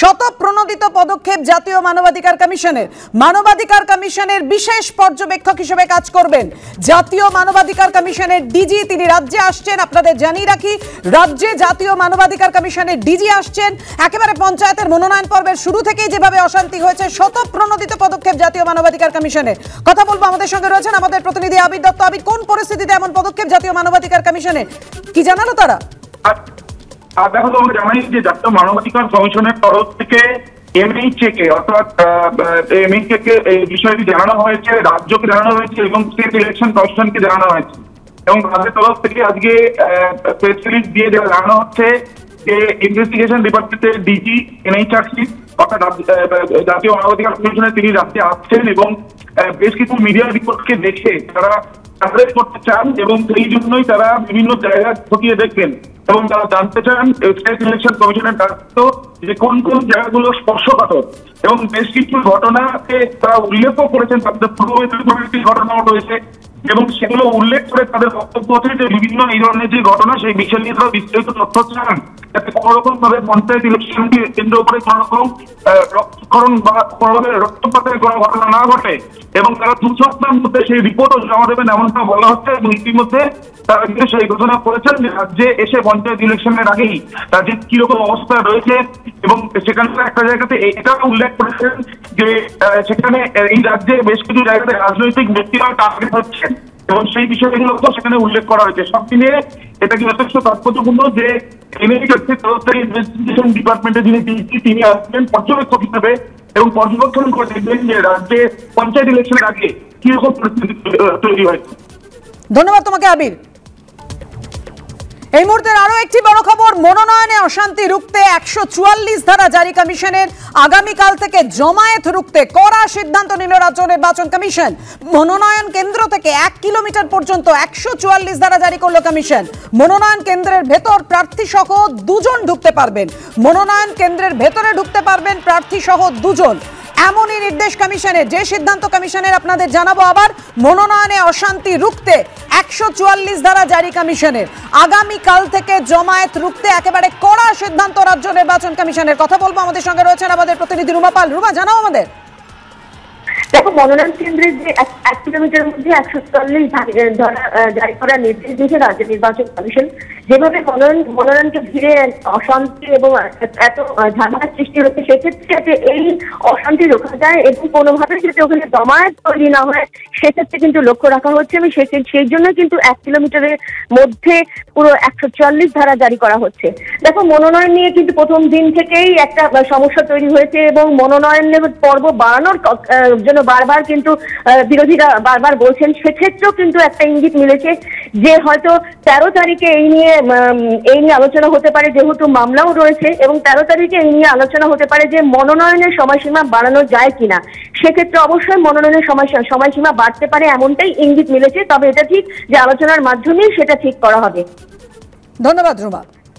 शतप्रणोदित पदक्षेप जातीय मानवाधिकार कमिशनेर विशेष पर्यवेक्षक हिसेबे काज करबेन जातीय मानवाधिकार कमिशनेर डीजी तिनि राज्ये आसछेन आपनादेर जानिये राखी राज्ये जातीय मानवाधिकार कमिशनेर डीजी आसछेन एकेबारे पंचायतेर मनोनयन पर्वेर शुरू थेकेई जेभावे अशांति हयेछे शतप्रणोदित पदक्षेप जातीय मानवाधिकार कमिशनेर कथा बोलबो आमादेर संगे रयेछेन आमादेर प्रतिनिधि आबिद दत्त आबिद कोन परिस्थितिते एमन पदक्षेप जातीय मानवाधिकार कमिशनेर कि जानालो तारा देखो तो जानी जातीय मानवाधिकार कमिशनेर तरफ थेके জাতীয় মানবাধিকার কমিশনে তিনি রাজ্যে আসছেন এবং বেশ কিছু মিডিয়া রিপোর্টকে দেখে তারা কভারেজ করতে চান এবং সেই জন্যই তারা বিভিন্ন জায়গা খতিয়ে দেখবেন এবং তারা জানতে চান স্টেট ইলেকশন কমিশনের দায়িত্ব যে কোন কোন জায়গাগুলো স্পর্শকাতর এবং বেশ কিছু ঘটনাকে তারা উল্লেখও করেছেন তাদের পূর্ব একটি ঘটনাও রয়েছে এবং সেগুলো উল্লেখ করে তাদের বক্তব্য হচ্ছে যে বিভিন্ন এই ধরনের যে ঘটনা সেই বিষয় নিয়ে তারা বিস্তারিত তথ্য চান যাতে কোনো রকম ভাবে পঞ্চায়েত ইলেকশনকে কেন্দ্র করে কোনো রকম রক্তক্ষরণ বা কোনোভাবে রক্তপাতের কোনো ঘটনা না ঘটে এবং তারা 2 সপ্তাহের মধ্যে সেই রিপোর্টও জমা দেবেন এমনটা বলা হচ্ছে এবং ইতিমধ্যে তারা কিন্তু সেই ঘোষণা করেছেন যে রাজ্যে এসে পঞ্চায়েত ইলেকশনের আগেই রাজ্যের কিরকম অবস্থা রয়েছে এবং সেখানকার একটা জায়গাতে এটা উল্লেখ করেছেন যে সেখানে এই রাজ্যে বেশ কিছু জায়গাতে রাজনৈতিক ব্যক্তিরা টার্গেট হচ্ছেন এবং সেই বিষয়গুলোকে সেখানে উল্লেখ করা হয়েছে। সব মিলিয়ে এটা কি যথেষ্ট তাৎপর্যপূর্ণ যে ইনভেস্টিগেশন ডিপার্টমেন্টের যিনি তিনি আসবেন পর্যবেক্ষক হিসেবে এবং পর্যবেক্ষণ করে দেখবেন যে রাজ্যে পঞ্চায়েত ইলেকশনের আগে কিরকম পরিস্থিতি তৈরি হয়েছে। ধন্যবাদ তোমাকে আবির। এই মুহূর্তের আরো একটি বড় খবর, মনোনয়নে অশান্তি রুখতে 144 ধারা জারি কমিশনের আগামীকাল থেকে জমায়েত রুখতে কড়া সিদ্ধান্ত নিল রাজ্য নির্বাচন কমিশন। মনোনয়ন কেন্দ্র থেকে 1 কিলোমিটার পর্যন্ত 144 ধারা জারি করলো কমিশন। মনোনয়ন কেন্দ্রের ভেতর প্রার্থী সহ 2 জন ঢুকতে পারবেন, মনোনয়ন কেন্দ্রের ভেতরে ঢুকতে পারবেন প্রার্থী সহ 2 জন। এমনই নির্দেশ কমিশনের, যে সিদ্ধান্ত কমিশনের আপনাদের জানাবো আবার। মনোনয়নে অশান্তি রুখতে 144 ধারা জারি কমিশনের, আগামীকাল থেকে জমায়েত রুখতে একেবারে কড়া সিদ্ধান্ত রাজ্য নির্বাচন কমিশনের। কথা বলবো আমাদের সঙ্গে রয়েছেন আমাদের প্রতিনিধি রুমা পাল। রুমা, জানাও আমাদের। দেখো, মনোনয়ন কেন্দ্রের যে 1 কিলোমিটারের মধ্যে 144 ধারা জারি করার নির্দেশ দিয়েছে রাজ্য নির্বাচন কমিশন। যেভাবে মনোনয়নকে ঘিরে অশান্তি এবং এত ঝামেলার সৃষ্টি হচ্ছে, সেক্ষেত্রে যাতে এই অশান্তি রোখা যায় এবং কোনোভাবে যাতে ওখানে জমায়েত তৈরি না হয় সেক্ষেত্রে কিন্তু লক্ষ্য রাখা হচ্ছে এবং সেই জন্য কিন্তু 1 কিলোমিটারের মধ্যে পুরো 144 ধারা জারি করা হচ্ছে। দেখো, মনোনয়ন নিয়ে কিন্তু প্রথম দিন থেকেই একটা সমস্যা তৈরি হয়েছে এবং মনোনয়নের পর্ব বাড়ানোর জন্য বারবার কিন্তু বিরোধীরা বারবার বলছেন। সেক্ষেত্রেও কিন্তু একটা ইঙ্গিত মিলেছে যে হয়তো 13 তারিখে এই নিয়ে আলোচনা হতে পারে, যেহেতু মামলাও রয়েছে, এবং 13 তারিখে এই নিয়ে আলোচনা হতে পারে যে মনোনয়নের সময়সীমা বাড়ানো যায় কিনা। সেক্ষেত্রে অবশ্যই মনোনয়নের সময়সীমা বাড়তে পারে এমনটাই ইঙ্গিত মিলেছে, তবে এটা ঠিক যে আলোচনার মাধ্যমেই সেটা ঠিক করা হবে। ধন্যবাদ রুমা।